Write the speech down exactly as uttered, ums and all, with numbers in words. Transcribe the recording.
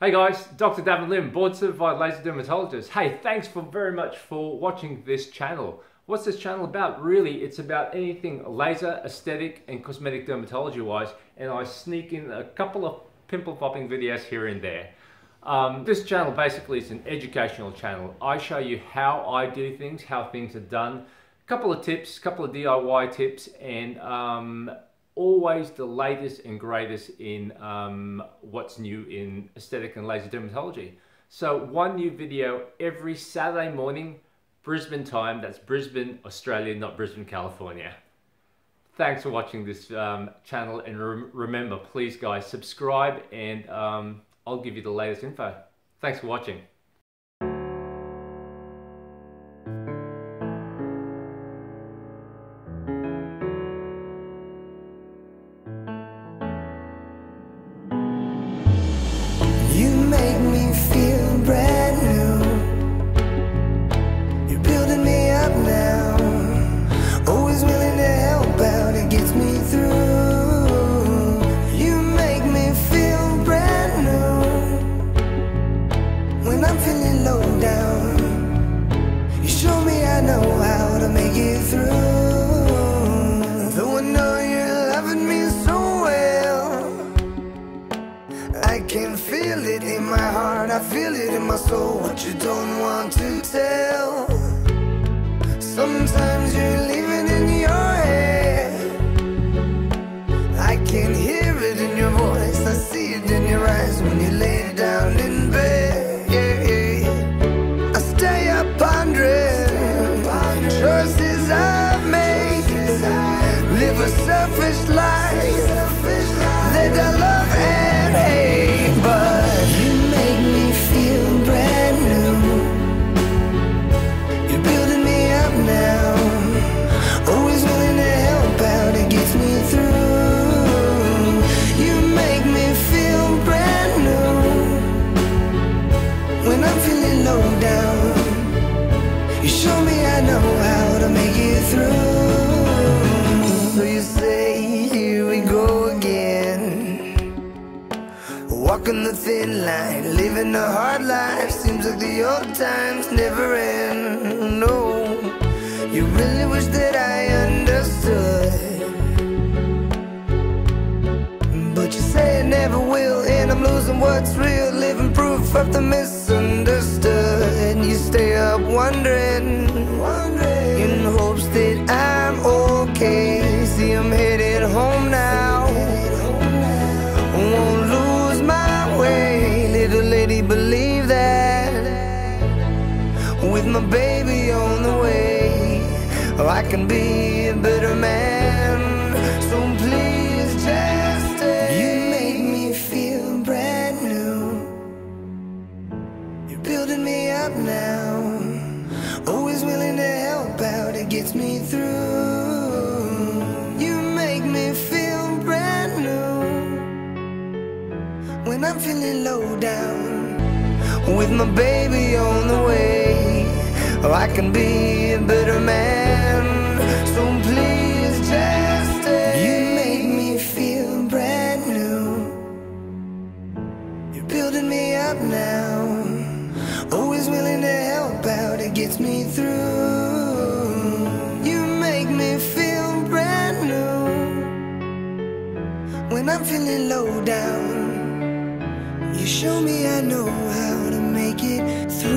Hey guys, Doctor Davin Lim, board certified laser dermatologist. Hey, thanks for very much for watching this channel. What's this channel about? Really, it's about anything laser, aesthetic and cosmetic dermatology wise, and I sneak in a couple of pimple popping videos here and there. Um, this channel basically is an educational channel. I show you how I do things, how things are done, a couple of tips, a couple of D I Y tips, and um, always the latest and greatest in um, what's new in aesthetic and laser dermatology. So one new video every Saturday morning, Brisbane time. That's Brisbane, Australia, not Brisbane, California. Thanks for watching this um, channel, and re remember, please guys, subscribe, and um, I'll give you the latest info. Thanks for watching. I feel it in my soul, what you don't want to tell. Sometimes you're living in your head. I can hear it in your voice, I see it in your eyes when you lay down in bed. Yeah, yeah, yeah. I stay up pondering choices I've made. Live a selfish life that I love and hate, but walking the thin line, living a hard life. Seems like the old times never end. No, you really wish that I understood, but you say it never will, and I'm losing what's real. Living proof of the misunderstood, and you stay up wondering, wondering in hopes that I'm okay. See, I'm headed home now. Believe that with my baby on the way, oh, I can be a better man. So please just stay. You make me feel brand new. You're building me up now. Always willing to help out, it gets me through. You make me feel brand new when I'm feeling low down. With my baby on the way, oh, I can be a better man. So please just stay. You make me feel brand new. You're building me up now. Always willing to help out, it gets me through. You make me feel brand new when I'm feeling low down. You show me I know how to make it through.